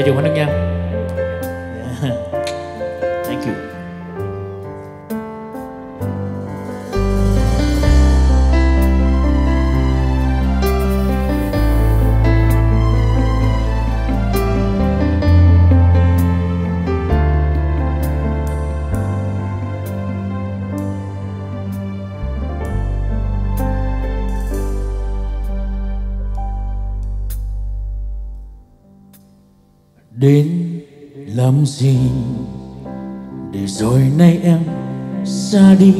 dùng hết nước nha. Thank you. Đến làm gì để rồi nay em xa đi?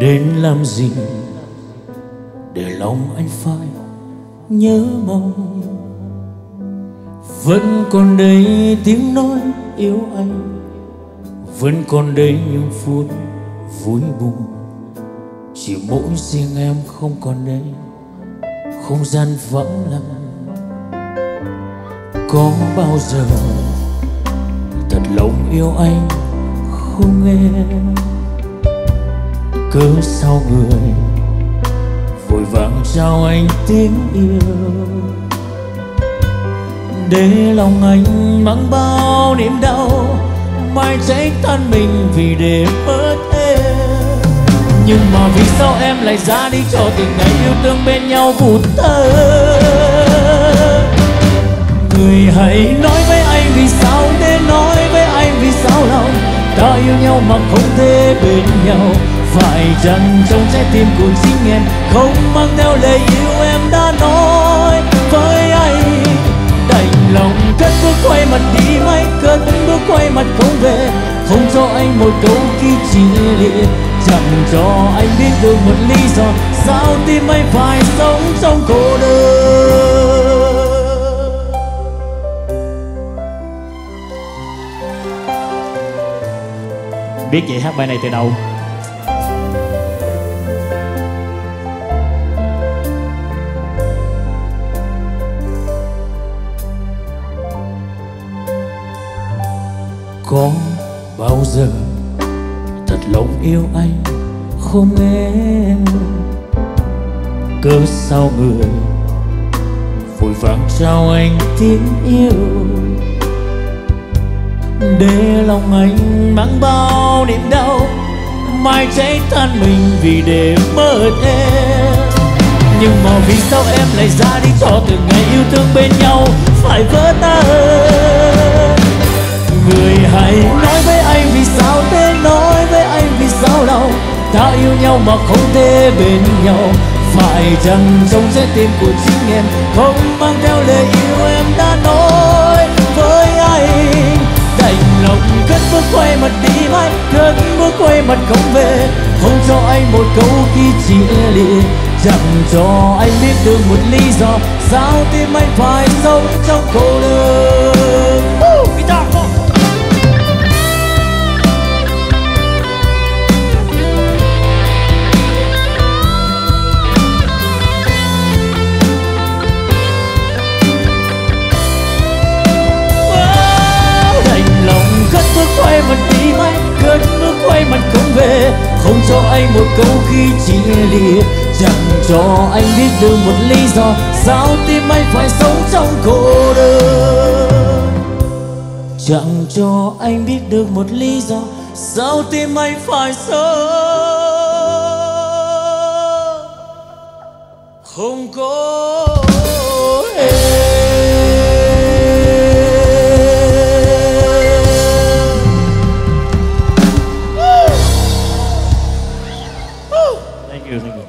Đến làm gì để lòng anh phải nhớ mong? Vẫn còn đây tiếng nói yêu anh, vẫn còn đây những phút vui buồn. Chỉ mỗi riêng em không còn đây, không gian vắng lặng. Có bao giờ thật lòng yêu anh không em? Cớ sao người vội vàng trao anh tiếng yêu, để lòng anh mang bao niềm đau, mai trách thân mình vì để mất em. Nhưng mà vì sao em lại ra đi cho từng ngày yêu thương bên nhau vụt thơ? Người hãy nói với anh vì sao để nói với anh vì sao lòng ta yêu nhau mà không thể bên nhau. Phải chăng trong trái tim của chính em không mang theo lời yêu em đã nói với anh? Đành lòng cất bước quay mặt đi, mãi cất bước quay mặt không về, không cho anh một câu kia chỉ liệt, chẳng cho anh biết được một lý do sao tim anh phải sống trong cô đơn. Biết vậy hát bài này từ đầu. Có bao giờ thật lòng yêu anh không em? Cớ sao người vội vàng trao anh tiếng yêu, để lòng anh mang bao niềm đau, mai cháy than mình vì để mất em. Nhưng mà vì sao em lại ra đi cho từng ngày yêu thương bên nhau phải vỡ tan? Người hãy nói với anh vì sao thế, nói với anh vì sao đâu ta yêu nhau mà không thể bên nhau. Phải chăng trong trái tim của chính em không mang theo lời yêu em đã nói với anh? Đành lòng cất bước quay mặt đi, mãi cất bước quay mặt không về, không cho anh một câu kia chỉ lìa, chẳng cho anh biết được một lý do sao tim anh phải sống trong cô đơn. Quay mặt đi mãi, cơn mưa quay mặt không về, không cho anh một câu khi chia lìa, chẳng cho anh biết được một lý do sao tim anh phải sống trong cô đơn. Chẳng cho anh biết được một lý do sao tim anh phải sống không có em. Thank you.